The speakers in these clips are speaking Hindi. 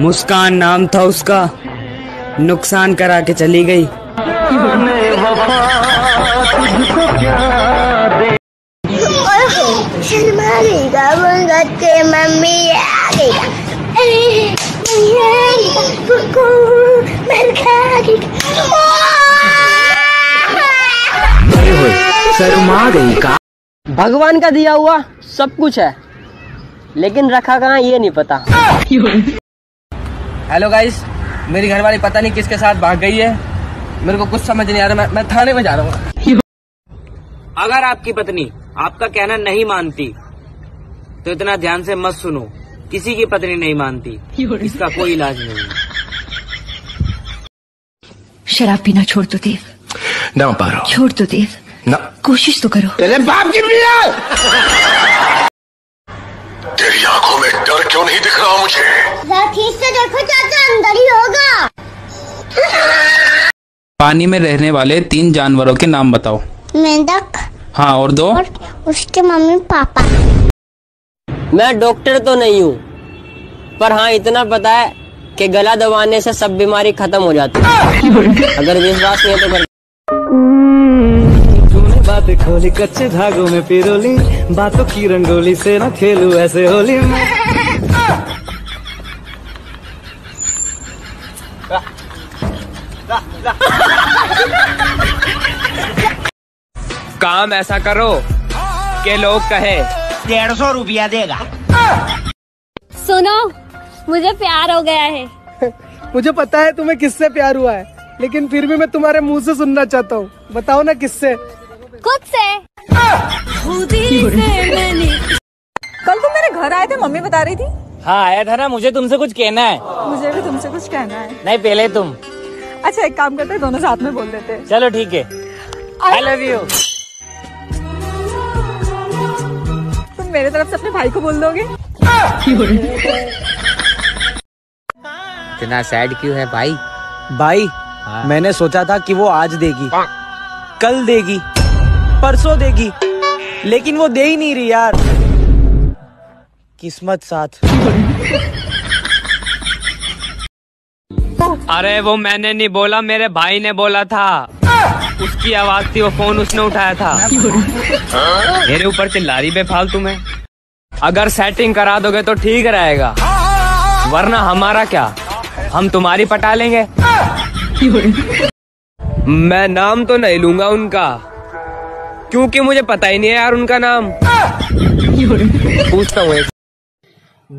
मुस्कान नाम था उसका, नुकसान करा के चली गई। शर्मा गई का। भगवान का दिया हुआ सब कुछ है, लेकिन रखा कहाँ ये नहीं पता। हेलो गाइस, मेरी घरवाली पता नहीं किसके साथ भाग गई है, मेरे को कुछ समझ नहीं आ रहा। मैं थाने में जा रहा हूँ। अगर आपकी पत्नी आपका कहना नहीं मानती तो इतना ध्यान से मत सुनो। किसी की पत्नी नहीं मानती, इसका कोई इलाज नहीं। शराब पीना छोड़ दो देव। ना पारो, छोड़ दो देव ना, कोशिश तो करो। तेरे बाप की तेरी आंखों में डर क्यों नहीं दिख रहा मुझे? ठीक से देखो चाचा, अंदर ही होगा। पानी में रहने वाले 3 जानवरों के नाम बताओ। मेंढक। हाँ, और 2? और उसके मम्मी पापा। मैं डॉक्टर तो नहीं हूँ, पर हाँ इतना पता है कि गला दबाने से सब बीमारी खत्म हो जाती है। अगर विश्वास नहीं है तो बातें खोली कच्चे धागों में पिरोली, बातों की रंगोली से ना खेलू ऐसे होली। काम ऐसा करो कि लोग कहे 150 रुपया देगा। सुनो, मुझे प्यार हो गया है। मुझे पता है तुम्हें किससे प्यार हुआ है, लेकिन फिर भी मैं तुम्हारे मुंह से सुनना चाहता हूँ। बताओ ना किससे। खुद से। कल तुम मेरे घर आए थे, मम्मी बता रही थी। हाँ आया था ना, मुझे तुमसे कुछ कहना है। मुझे भी तुमसे कुछ कहना है। नहीं पहले तुम। अच्छा एक काम करते हैं, दोनों साथ में बोल देते हैं। चलो ठीक है। I love you. तुम मेरे तरफ से अपने भाई को बोल दोगे। इतना सैड क्यों है भाई? भाई हाँ। मैंने सोचा था कि वो आज देगी, कल देगी, परसों देगी, लेकिन वो दे ही नहीं रही यार। किस्मत साथ। अरे वो मैंने नहीं बोला, मेरे भाई ने बोला था। उसकी आवाज थी, वो फोन उसने उठाया था। मेरे ऊपर चिल्ला रही बेफालतू में। अगर सेटिंग करा दोगे तो ठीक रहेगा, वरना हमारा क्या, हम तुम्हारी पटा लेंगे। मैं नाम तो नहीं लूंगा उनका, क्योंकि मुझे पता ही नहीं है यार उनका नाम। पूछता हूँ।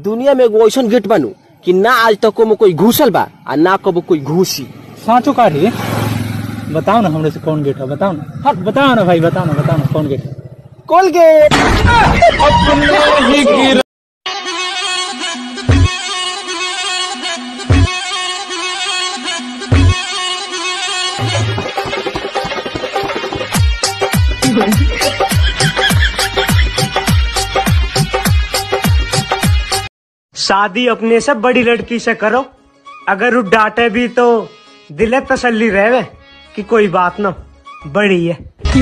दुनिया में एगो ऐसा गेट बनू कि ना आज तक को कोई घुसल बा और ना कबो कोई घुसी। साँचो का रे, बताओ ना हमरे से कौन गेट है। बताओ ना। हट बताओ ना भाई, बताओ ना, बताओ ना कौन गेट है। कोलगेट। शादी अपने से बड़ी लड़की से करो, अगर वो डांटे भी तो दिले तसल्ली रहे कि कोई बात ना, बड़ी है।